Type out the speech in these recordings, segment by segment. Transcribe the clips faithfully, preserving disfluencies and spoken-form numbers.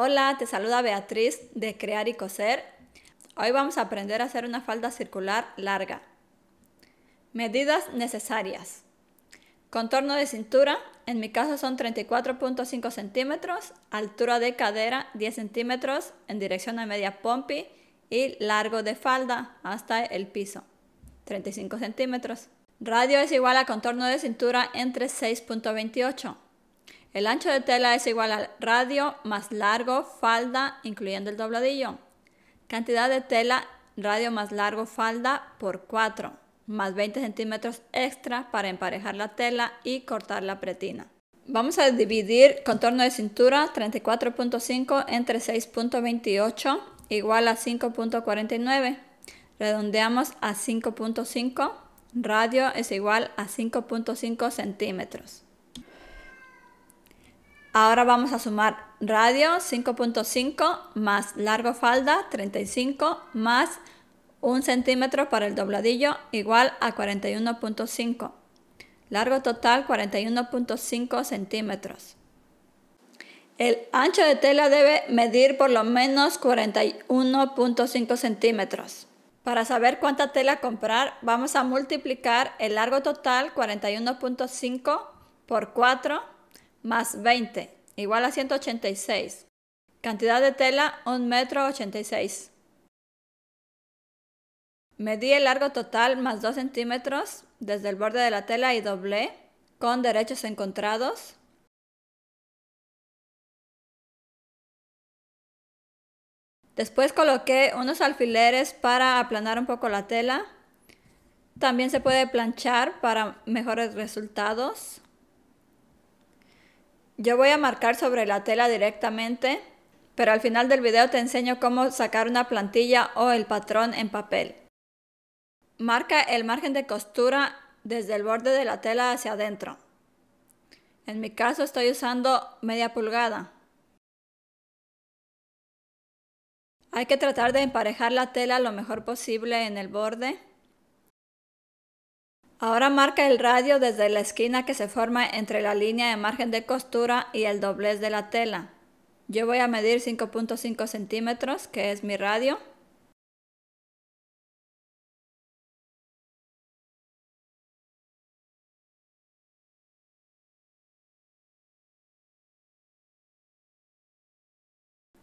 Hola, te saluda Beatriz de Crear y Coser. Hoy vamos a aprender a hacer una falda circular larga. Medidas necesarias. Contorno de cintura, en mi caso son treinta y cuatro punto cinco centímetros, altura de cadera diez centímetros en dirección a media pompi y largo de falda hasta el piso, treinta y cinco centímetros. Radio es igual a contorno de cintura entre seis punto veintiocho. El ancho de tela es igual al radio más largo, falda, incluyendo el dobladillo. Cantidad de tela, radio más largo, falda, por cuatro, más veinte centímetros extra para emparejar la tela y cortar la pretina. Vamos a dividir contorno de cintura treinta y cuatro punto cinco entre seis punto veintiocho, igual a cinco punto cuarenta y nueve. Redondeamos a cinco punto cinco, radio es igual a cinco punto cinco centímetros. Ahora vamos a sumar radio cinco punto cinco más largo falda treinta y cinco más un centímetro para el dobladillo igual a cuarenta y uno punto cinco. Largo total cuarenta y uno punto cinco centímetros. El ancho de tela debe medir por lo menos cuarenta y uno punto cinco centímetros. Para saber cuánta tela comprar vamos a multiplicar el largo total cuarenta y uno punto cinco por cuatro. Más veinte, igual a ciento ochenta y seis. Cantidad de tela, un metro ochenta y seis. Medí el largo total más dos centímetros desde el borde de la tela y doblé con derechos encontrados. Después coloqué unos alfileres para aplanar un poco la tela. También se puede planchar para mejores resultados. Yo voy a marcar sobre la tela directamente, pero al final del video te enseño cómo sacar una plantilla o el patrón en papel. Marca el margen de costura desde el borde de la tela hacia adentro. En mi caso estoy usando media pulgada. Hay que tratar de emparejar la tela lo mejor posible en el borde. Ahora marca el radio desde la esquina que se forma entre la línea de margen de costura y el doblez de la tela. Yo voy a medir cinco punto cinco centímetros, que es mi radio.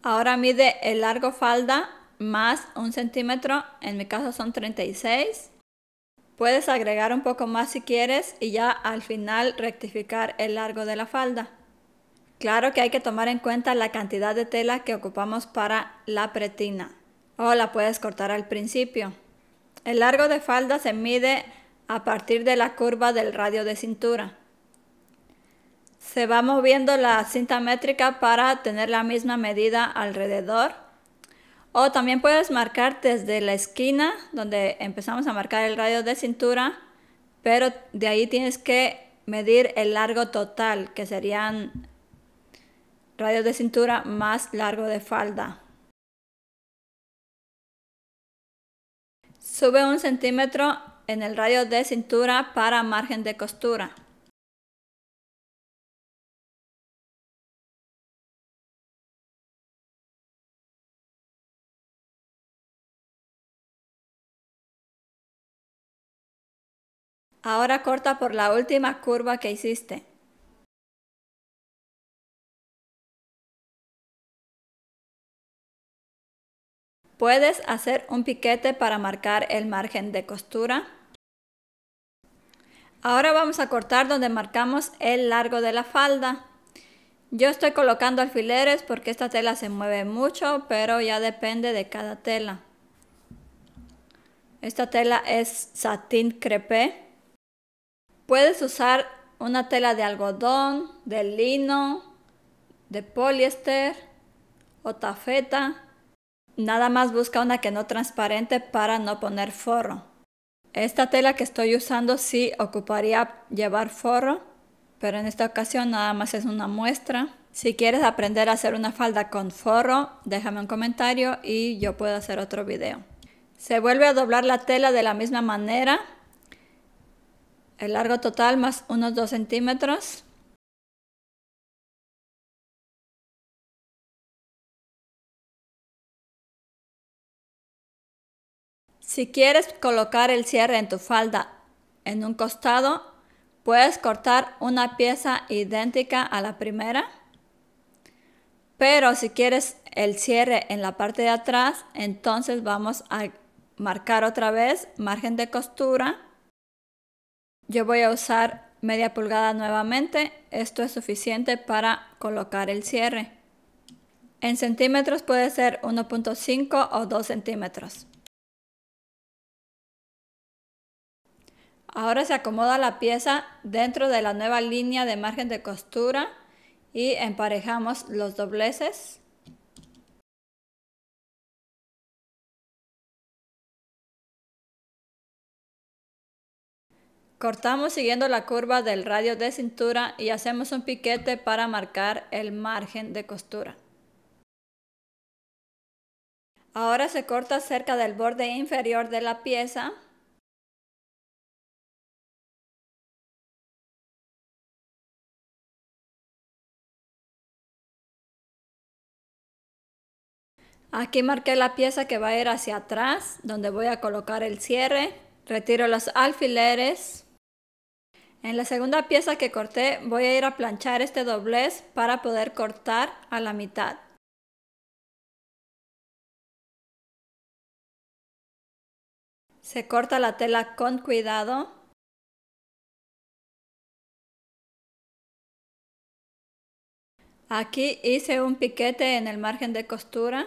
Ahora mide el largo falda más un centímetro, en mi caso son treinta y seis. Puedes agregar un poco más si quieres y ya al final rectificar el largo de la falda. Claro que hay que tomar en cuenta la cantidad de tela que ocupamos para la pretina o la puedes cortar al principio. El largo de falda se mide a partir de la curva del radio de cintura. Se va moviendo la cinta métrica para tener la misma medida alrededor. O también puedes marcar desde la esquina donde empezamos a marcar el radio de cintura, pero de ahí tienes que medir el largo total, que serían radios de cintura más largo de falda. Sube un centímetro en el radio de cintura para margen de costura. Ahora corta por la última curva que hiciste. Puedes hacer un piquete para marcar el margen de costura. Ahora vamos a cortar donde marcamos el largo de la falda. Yo estoy colocando alfileres porque esta tela se mueve mucho, pero ya depende de cada tela. Esta tela es satín crepé. Puedes usar una tela de algodón, de lino, de poliéster o tafeta. Nada más busca una que no transparente para no poner forro. Esta tela que estoy usando sí ocuparía llevar forro, pero en esta ocasión nada más es una muestra. Si quieres aprender a hacer una falda con forro, déjame un comentario y yo puedo hacer otro video. Se vuelve a doblar la tela de la misma manera. El largo total más unos dos centímetros. Si quieres colocar el cierre en tu falda en un costado, puedes cortar una pieza idéntica a la primera. Pero si quieres el cierre en la parte de atrás, entonces vamos a marcar otra vez margen de costura. Yo voy a usar media pulgada nuevamente. Esto es suficiente para colocar el cierre. En centímetros puede ser uno punto cinco o dos centímetros. Ahora se acomoda la pieza dentro de la nueva línea de margen de costura y emparejamos los dobleces. Cortamos siguiendo la curva del radio de cintura y hacemos un piquete para marcar el margen de costura. Ahora se corta cerca del borde inferior de la pieza. Aquí marqué la pieza que va a ir hacia atrás, donde voy a colocar el cierre. Retiro los alfileres. En la segunda pieza que corté voy a ir a planchar este doblez para poder cortar a la mitad. Se corta la tela con cuidado. Aquí hice un piquete en el margen de costura.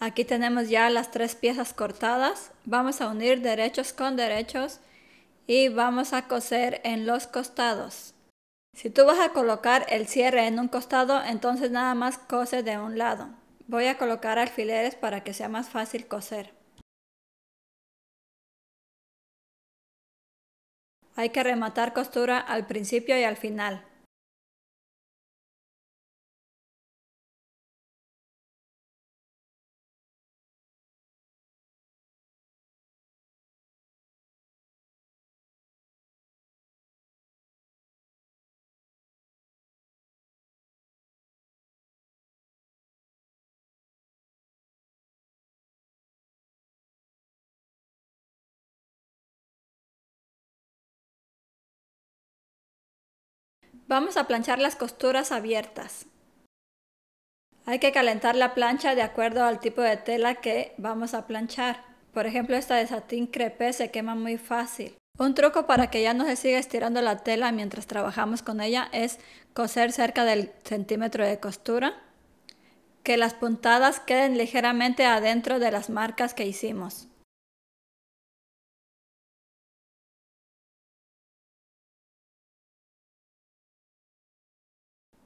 Aquí tenemos ya las tres piezas cortadas. Vamos a unir derechos con derechos y vamos a coser en los costados. Si tú vas a colocar el cierre en un costado, entonces nada más cose de un lado. Voy a colocar alfileres para que sea más fácil coser. Hay que rematar costura al principio y al final. Vamos a planchar las costuras abiertas. Hay que calentar la plancha de acuerdo al tipo de tela que vamos a planchar. Por ejemplo, esta de satín crepé se quema muy fácil. Un truco para que ya no se siga estirando la tela mientras trabajamos con ella es coser cerca del centímetro de costura. Que las puntadas queden ligeramente adentro de las marcas que hicimos.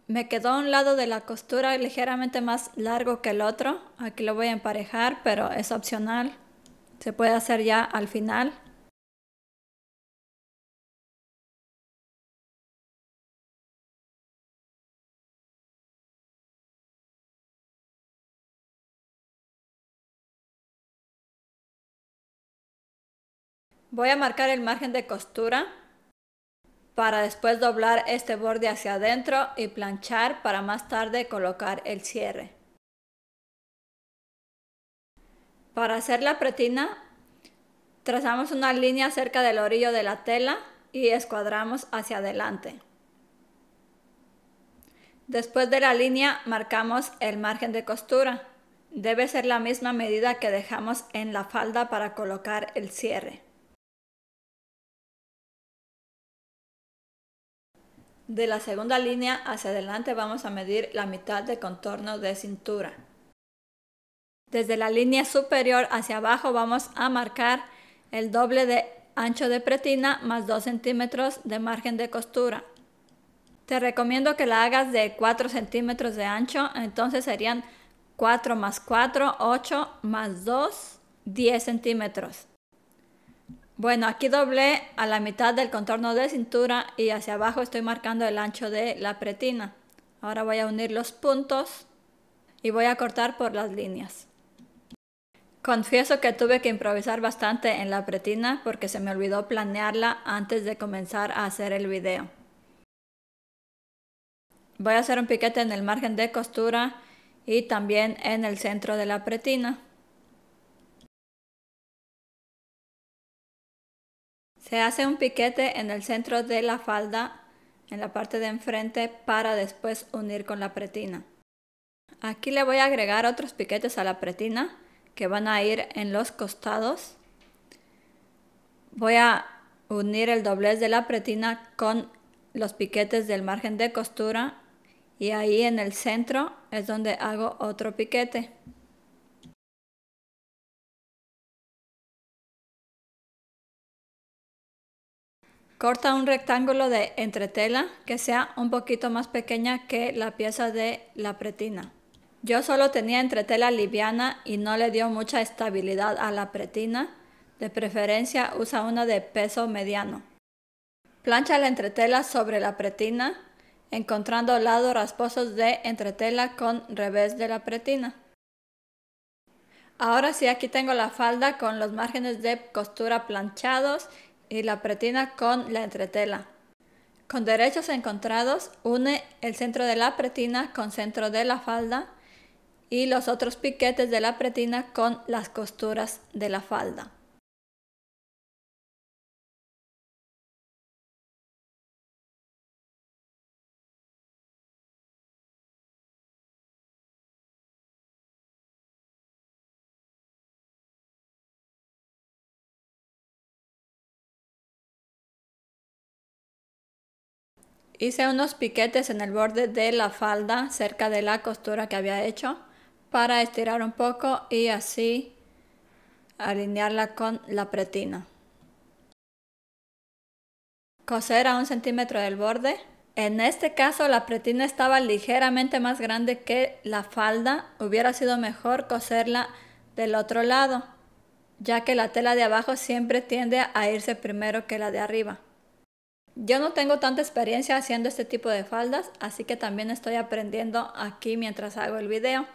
Me quedó un lado de la costura ligeramente más largo que el otro. Aquí lo voy a emparejar, pero es opcional. Se puede hacer ya al final. Voy a marcar el margen de costura para después doblar este borde hacia adentro y planchar para más tarde colocar el cierre. Para hacer la pretina, trazamos una línea cerca del orillo de la tela y escuadramos hacia adelante. Después de la línea marcamos el margen de costura. Debe ser la misma medida que dejamos en la falda para colocar el cierre. De la segunda línea hacia adelante vamos a medir la mitad de contorno de cintura. Desde la línea superior hacia abajo vamos a marcar el doble de ancho de pretina más dos centímetros de margen de costura. Te recomiendo que la hagas de cuatro centímetros de ancho, entonces serían cuatro más cuatro, ocho más dos, diez centímetros. Bueno, aquí doblé a la mitad del contorno de cintura y hacia abajo estoy marcando el ancho de la pretina. Ahora voy a unir los puntos y voy a cortar por las líneas. Confieso que tuve que improvisar bastante en la pretina porque se me olvidó planearla antes de comenzar a hacer el video. Voy a hacer un piquete en el margen de costura y también en el centro de la pretina. Se hace un piquete en el centro de la falda, en la parte de enfrente, para después unir con la pretina. Aquí le voy a agregar otros piquetes a la pretina que van a ir en los costados. Voy a unir el doblez de la pretina con los piquetes del margen de costura y ahí en el centro es donde hago otro piquete. Corta un rectángulo de entretela que sea un poquito más pequeña que la pieza de la pretina. Yo solo tenía entretela liviana y no le dio mucha estabilidad a la pretina. De preferencia usa una de peso mediano. Plancha la entretela sobre la pretina, encontrando lados rasposos de entretela con revés de la pretina. Ahora sí, aquí tengo la falda con los márgenes de costura planchados y la pretina con la entretela. Con derechos encontrados, une el centro de la pretina con centro de la falda y los otros piquetes de la pretina con las costuras de la falda. Hice unos piquetes en el borde de la falda cerca de la costura que había hecho para estirar un poco y así alinearla con la pretina. Coser a un centímetro del borde. En este caso la pretina estaba ligeramente más grande que la falda. Hubiera sido mejor coserla del otro lado, ya que la tela de abajo siempre tiende a irse primero que la de arriba. Yo no tengo tanta experiencia haciendo este tipo de faldas, así que también estoy aprendiendo aquí mientras hago el video.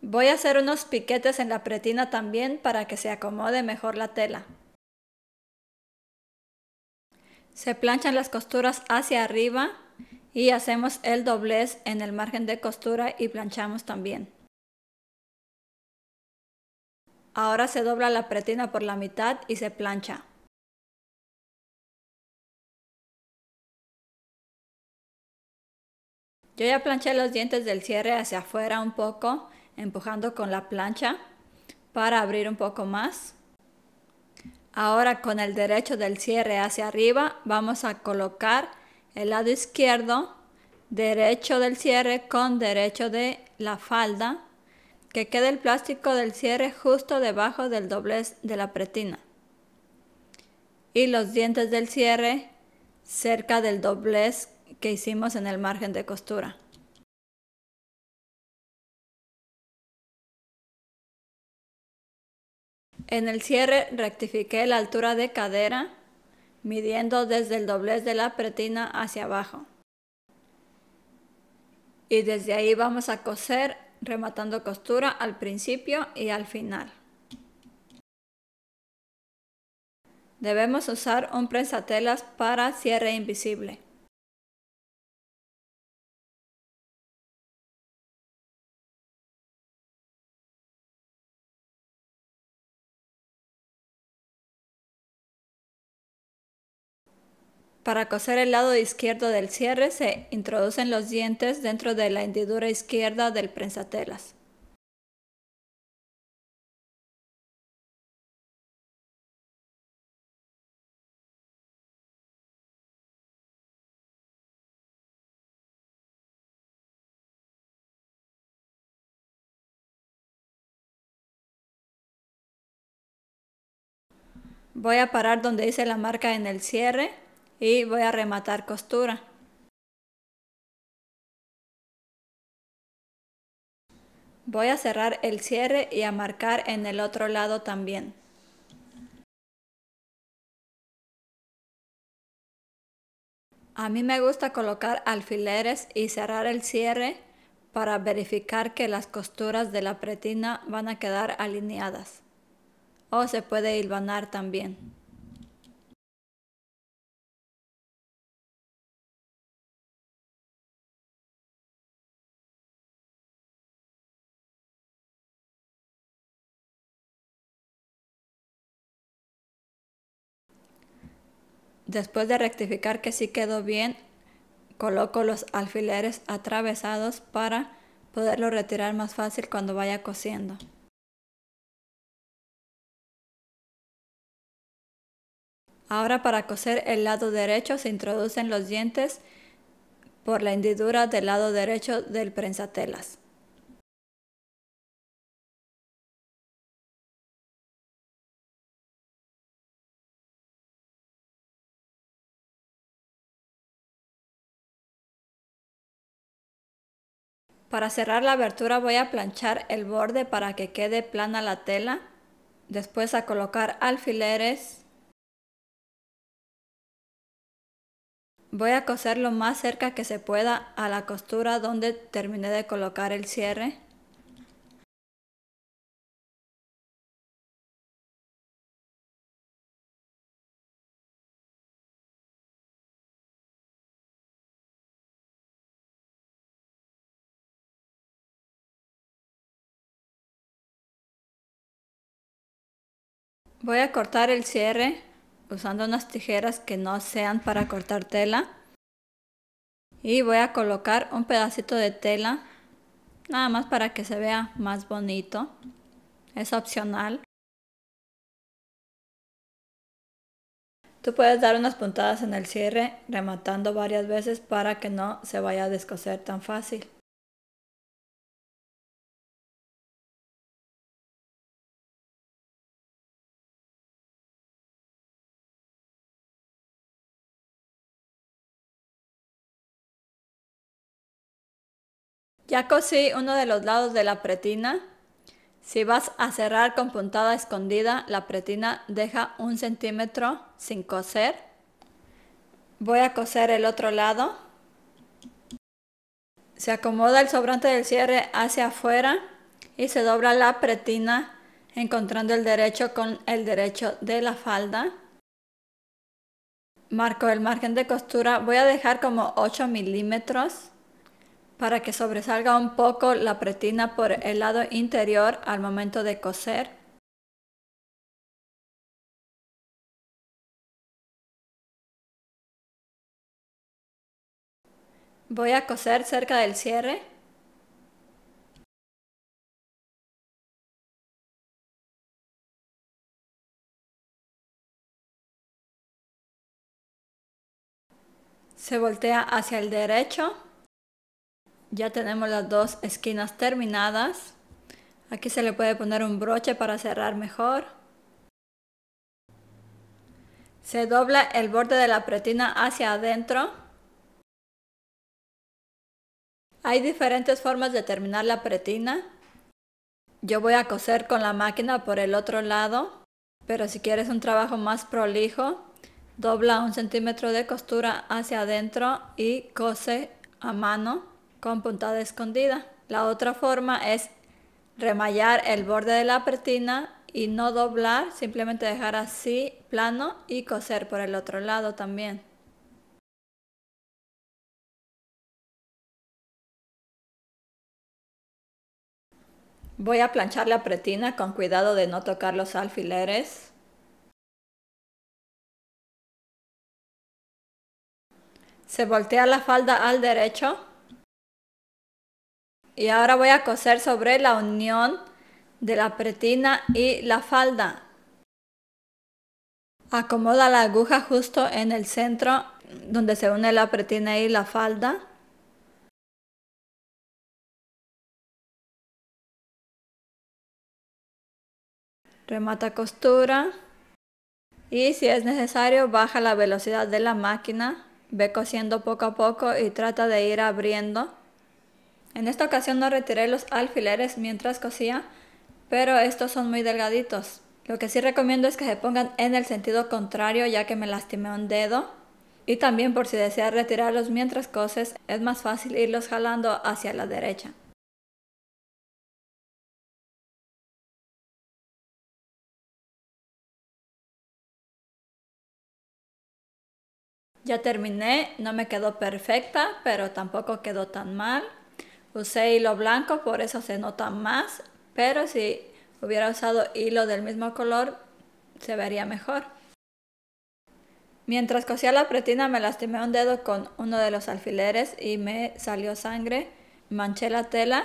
Voy a hacer unos piquetes en la pretina también para que se acomode mejor la tela. Se planchan las costuras hacia arriba y hacemos el doblez en el margen de costura y planchamos también. Ahora se dobla la pretina por la mitad y se plancha. Yo ya planché los dientes del cierre hacia afuera un poco, empujando con la plancha para abrir un poco más. Ahora con el derecho del cierre hacia arriba vamos a colocar el lado izquierdo, derecho del cierre con derecho de la falda, que quede el plástico del cierre justo debajo del doblez de la pretina y los dientes del cierre cerca del doblez que hicimos en el margen de costura. En el cierre rectifiqué la altura de cadera midiendo desde el doblez de la pretina hacia abajo y desde ahí vamos a coser rematando costura al principio y al final. Debemos usar un prensatelas para cierre invisible. Para coser el lado izquierdo del cierre se introducen los dientes dentro de la hendidura izquierda del prensatelas. Voy a parar donde hice la marca en el cierre y voy a rematar costura. Voy a cerrar el cierre y a marcar en el otro lado también. A mí me gusta colocar alfileres y cerrar el cierre para verificar que las costuras de la pretina van a quedar alineadas. O se puede hilvanar también. Después de rectificar que sí quedó bien, coloco los alfileres atravesados para poderlo retirar más fácil cuando vaya cosiendo. Ahora, para coser el lado derecho, se introducen los dientes por la hendidura del lado derecho del prensatelas. Para cerrar la abertura voy a planchar el borde para que quede plana la tela, después a colocar alfileres. Voy a coser lo más cerca que se pueda a la costura donde terminé de colocar el cierre. Voy a cortar el cierre usando unas tijeras que no sean para cortar tela. Y voy a colocar un pedacito de tela, nada más para que se vea más bonito. Es opcional. Tú puedes dar unas puntadas en el cierre, rematando varias veces para que no se vaya a descoser tan fácil. Ya cosí uno de los lados de la pretina. Si vas a cerrar con puntada escondida, la pretina deja un centímetro sin coser. Voy a coser el otro lado. Se acomoda el sobrante del cierre hacia afuera y se dobla la pretina encontrando el derecho con el derecho de la falda. Marco el margen de costura. Voy a dejar como ocho milímetros. Para que sobresalga un poco la pretina por el lado interior al momento de coser. Voy a coser cerca del cierre. Se voltea hacia el derecho. Ya tenemos las dos esquinas terminadas. Aquí se le puede poner un broche para cerrar mejor. Se dobla el borde de la pretina hacia adentro. Hay diferentes formas de terminar la pretina. Yo voy a coser con la máquina por el otro lado, pero si quieres un trabajo más prolijo, dobla un centímetro de costura hacia adentro y cose a mano con puntada escondida. La otra forma es remallar el borde de la pretina y no doblar, simplemente dejar así plano y coser por el otro lado también. Voy a planchar la pretina con cuidado de no tocar los alfileres. Se voltea la falda al derecho. Y ahora voy a coser sobre la unión de la pretina y la falda. Acomoda la aguja justo en el centro donde se une la pretina y la falda. Remata costura. Y si es necesario, baja la velocidad de la máquina. Ve cosiendo poco a poco y trata de ir abriendo. En esta ocasión no retiré los alfileres mientras cosía, pero estos son muy delgaditos. Lo que sí recomiendo es que se pongan en el sentido contrario, ya que me lastimé un dedo. Y también, por si deseas retirarlos mientras coses, es más fácil irlos jalando hacia la derecha. Ya terminé, no me quedó perfecta, pero tampoco quedó tan mal. Usé hilo blanco, por eso se nota más, pero si hubiera usado hilo del mismo color, se vería mejor. Mientras cosía la pretina me lastimé un dedo con uno de los alfileres y me salió sangre. Manché la tela.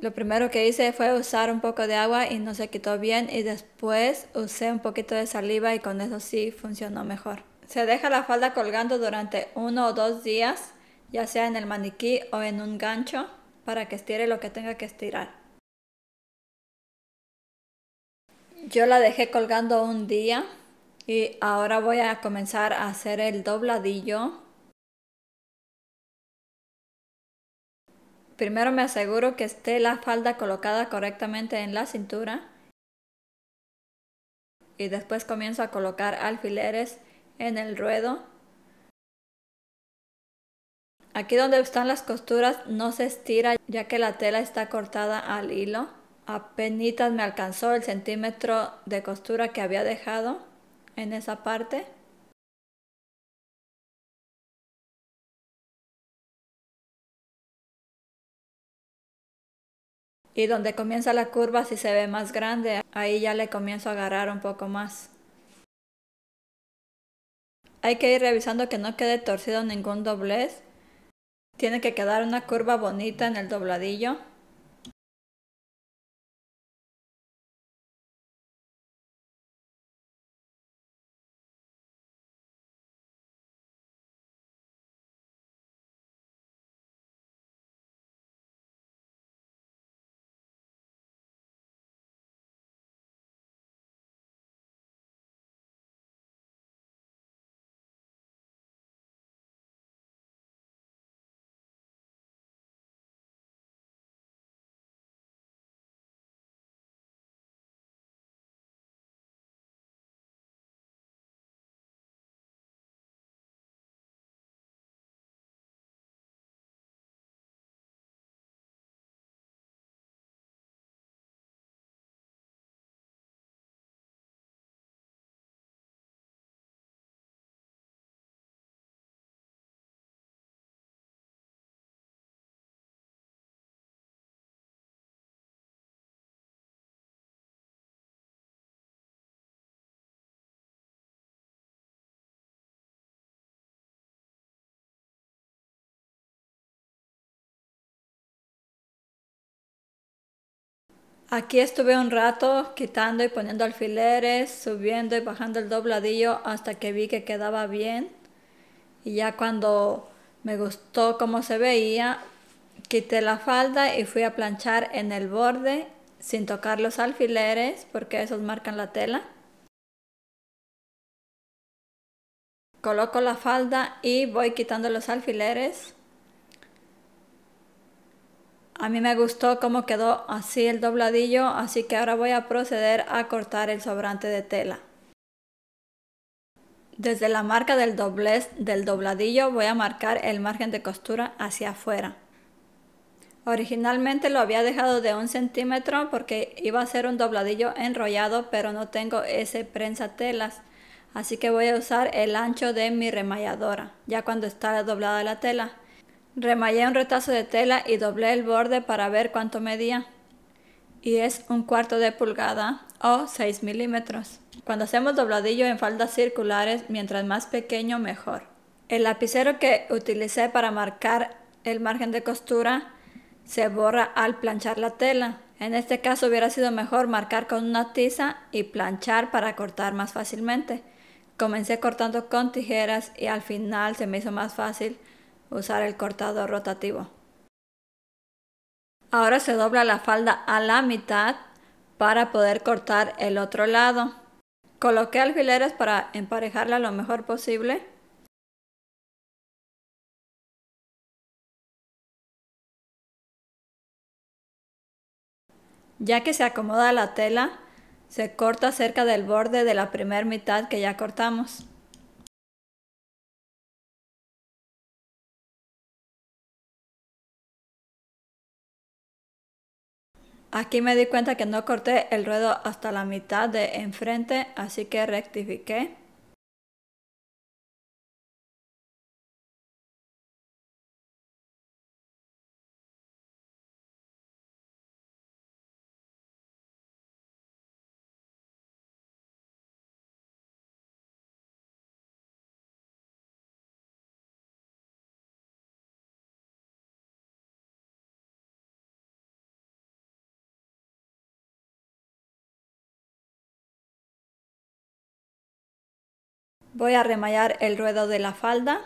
Lo primero que hice fue usar un poco de agua y no se quitó bien, y después usé un poquito de saliva y con eso sí funcionó mejor. Se deja la falda colgando durante uno o dos días, ya sea en el maniquí o en un gancho, para que estire lo que tenga que estirar. Yo la dejé colgando un día y ahora voy a comenzar a hacer el dobladillo. Primero me aseguro que esté la falda colocada correctamente en la cintura y después comienzo a colocar alfileres en el ruedo. Aquí donde están las costuras no se estira ya que la tela está cortada al hilo. Apenitas me alcanzó el centímetro de costura que había dejado en esa parte. Y donde comienza la curva, si se ve más grande, ahí ya le comienzo a agarrar un poco más. Hay que ir revisando que no quede torcido ningún doblez. Tiene que quedar una curva bonita en el dobladillo. Aquí estuve un rato quitando y poniendo alfileres, subiendo y bajando el dobladillo hasta que vi que quedaba bien. Y ya cuando me gustó cómo se veía, quité la falda y fui a planchar en el borde sin tocar los alfileres porque esos marcan la tela. Coloco la falda y voy quitando los alfileres. A mí me gustó cómo quedó así el dobladillo, así que ahora voy a proceder a cortar el sobrante de tela. Desde la marca del doblez del dobladillo voy a marcar el margen de costura hacia afuera. Originalmente lo había dejado de un centímetro porque iba a ser un dobladillo enrollado, pero no tengo ese prensatelas, así que voy a usar el ancho de mi remalladora, ya cuando está doblada la tela. Remallé un retazo de tela y doblé el borde para ver cuánto medía, y es un cuarto de pulgada o seis milímetros. Cuando hacemos dobladillo en faldas circulares, mientras más pequeño mejor. El lapicero que utilicé para marcar el margen de costura se borra al planchar la tela. En este caso hubiera sido mejor marcar con una tiza y planchar para cortar más fácilmente. Comencé cortando con tijeras y al final se me hizo más fácil usar el cortador rotativo. Ahora se dobla la falda a la mitad para poder cortar el otro lado. Coloqué alfileres para emparejarla lo mejor posible. Ya que se acomoda la tela, se corta cerca del borde de la primera mitad que ya cortamos. Aquí me di cuenta que no corté el ruedo hasta la mitad de enfrente, así que rectifiqué. Voy a remallar el ruedo de la falda.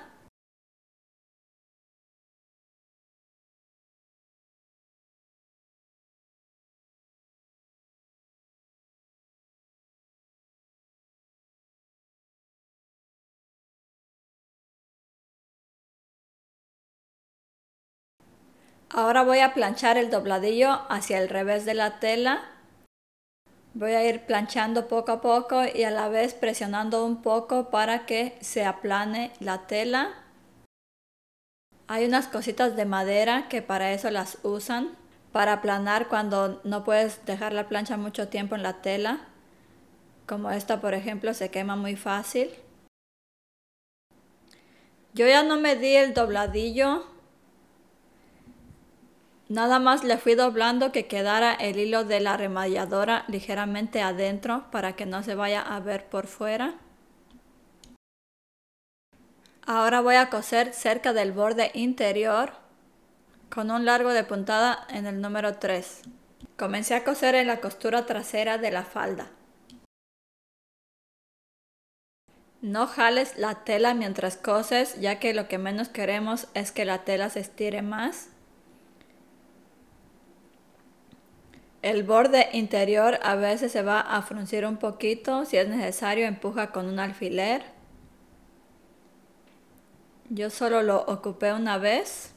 Ahora voy a planchar el dobladillo hacia el revés de la tela. Voy a ir planchando poco a poco y a la vez presionando un poco para que se aplane la tela. Hay unas cositas de madera que para eso las usan, para aplanar cuando no puedes dejar la plancha mucho tiempo en la tela. Como esta, por ejemplo, se quema muy fácil. Yo ya no medí el dobladillo. Nada más le fui doblando que quedara el hilo de la remalladora ligeramente adentro para que no se vaya a ver por fuera. Ahora voy a coser cerca del borde interior con un largo de puntada en el número tres. Comencé a coser en la costura trasera de la falda. No jales la tela mientras coses, ya que lo que menos queremos es que la tela se estire más. El borde interior a veces se va a fruncir un poquito, si es necesario empuja con un alfiler. Yo solo lo ocupé una vez.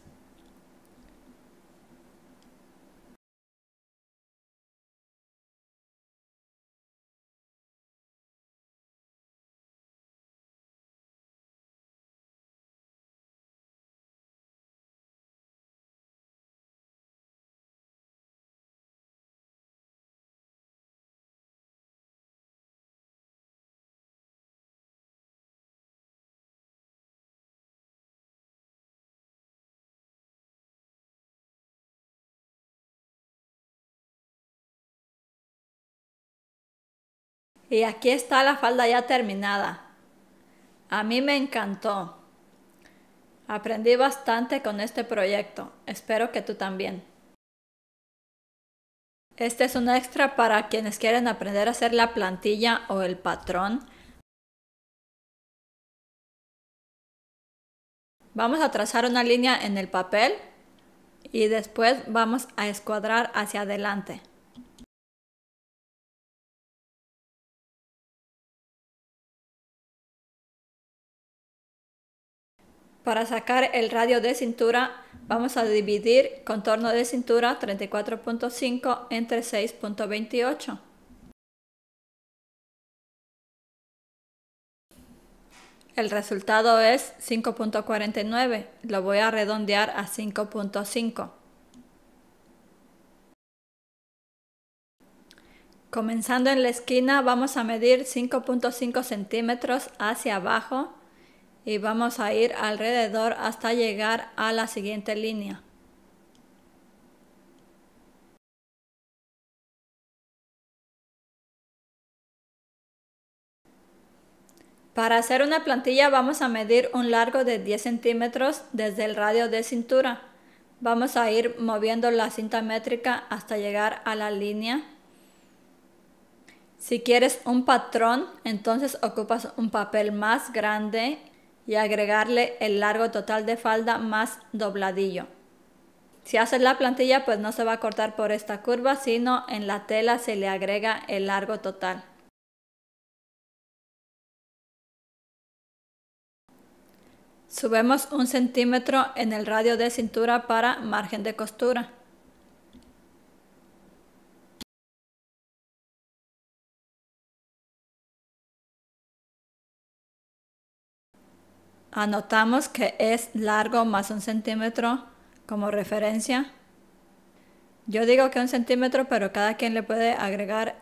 Y aquí está la falda ya terminada. A mí me encantó. Aprendí bastante con este proyecto. Espero que tú también. Este es un extra para quienes quieren aprender a hacer la plantilla o el patrón. Vamos a trazar una línea en el papel y después vamos a escuadrar hacia adelante. Para sacar el radio de cintura, vamos a dividir contorno de cintura treinta y cuatro punto cinco entre seis punto veintiocho. El resultado es cinco punto cuarenta y nueve. Lo voy a redondear a cinco punto cinco. Comenzando en la esquina, vamos a medir cinco punto cinco centímetros hacia abajo. Y vamos a ir alrededor hasta llegar a la siguiente línea. Para hacer una plantilla vamos a medir un largo de diez centímetros desde el radio de cintura. Vamos a ir moviendo la cinta métrica hasta llegar a la línea. Si quieres un patrón, entonces ocupas un papel más grande y agregarle el largo total de falda más dobladillo. Si haces la plantilla, pues no se va a cortar por esta curva, sino en la tela se le agrega el largo total. Subimos un centímetro en el radio de cintura para margen de costura. Anotamos que es largo más un centímetro como referencia. Yo digo que un centímetro, pero cada quien le puede agregar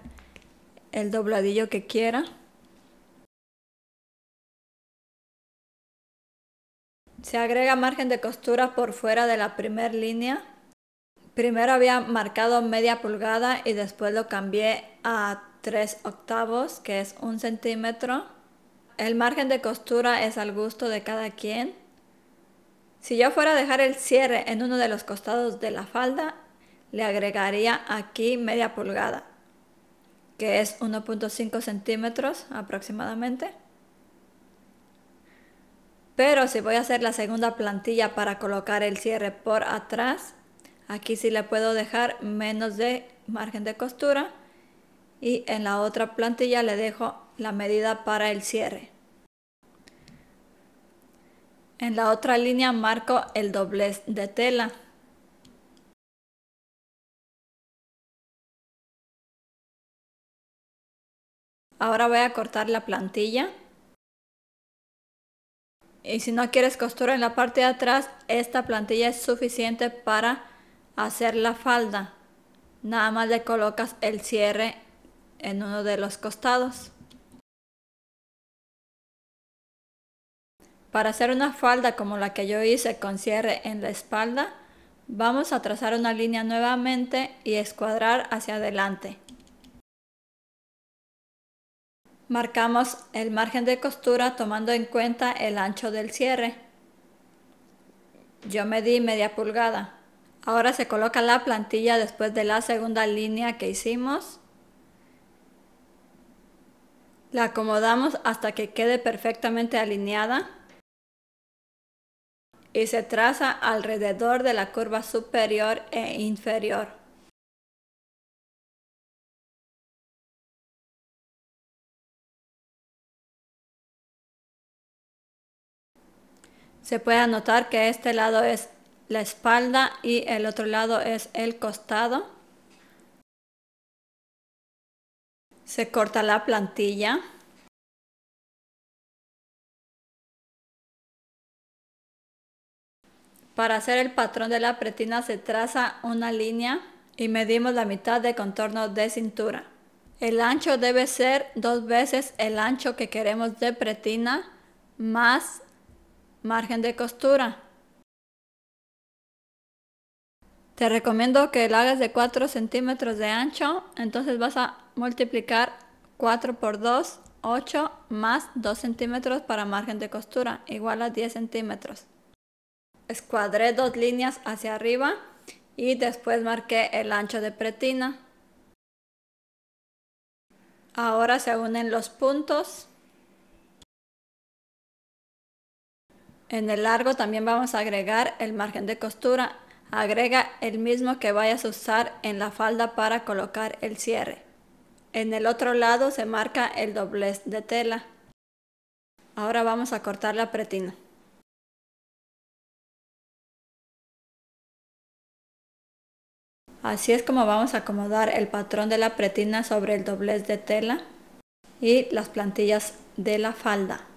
el dobladillo que quiera. Se agrega margen de costura por fuera de la primera línea. Primero había marcado media pulgada y después lo cambié a tres octavos, que es un centímetro. El margen de costura es al gusto de cada quien. Si yo fuera a dejar el cierre en uno de los costados de la falda, le agregaría aquí media pulgada, que es uno punto cinco centímetros aproximadamente. Pero si voy a hacer la segunda plantilla para colocar el cierre por atrás, aquí sí le puedo dejar menos de margen de costura y en la otra plantilla le dejo la medida para el cierre. En la otra línea marco el doblez de tela. Ahora voy a cortar la plantilla. Y si no quieres costura en la parte de atrás, esta plantilla es suficiente para hacer la falda. Nada más le colocas el cierre en uno de los costados. Para hacer una falda como la que yo hice con cierre en la espalda, vamos a trazar una línea nuevamente y escuadrar hacia adelante. Marcamos el margen de costura tomando en cuenta el ancho del cierre. Yo medí media pulgada. Ahora se coloca la plantilla después de la segunda línea que hicimos. La acomodamos hasta que quede perfectamente alineada. Y se traza alrededor de la curva superior e inferior. Se puede anotar que este lado es la espalda y el otro lado es el costado. Se corta la plantilla. Para hacer el patrón de la pretina se traza una línea y medimos la mitad de contorno de cintura. El ancho debe ser dos veces el ancho que queremos de pretina más margen de costura. Te recomiendo que lo hagas de cuatro centímetros de ancho, entonces vas a multiplicar cuatro por dos, ocho, más dos centímetros para margen de costura, igual a diez centímetros. Escuadré dos líneas hacia arriba y después marqué el ancho de pretina. Ahora se unen los puntos. En el largo también vamos a agregar el margen de costura. Agrega el mismo que vayas a usar en la falda para colocar el cierre. En el otro lado se marca el doblez de tela. Ahora vamos a cortar la pretina. Así es como vamos a acomodar el patrón de la pretina sobre el doblez de tela y las plantillas de la falda.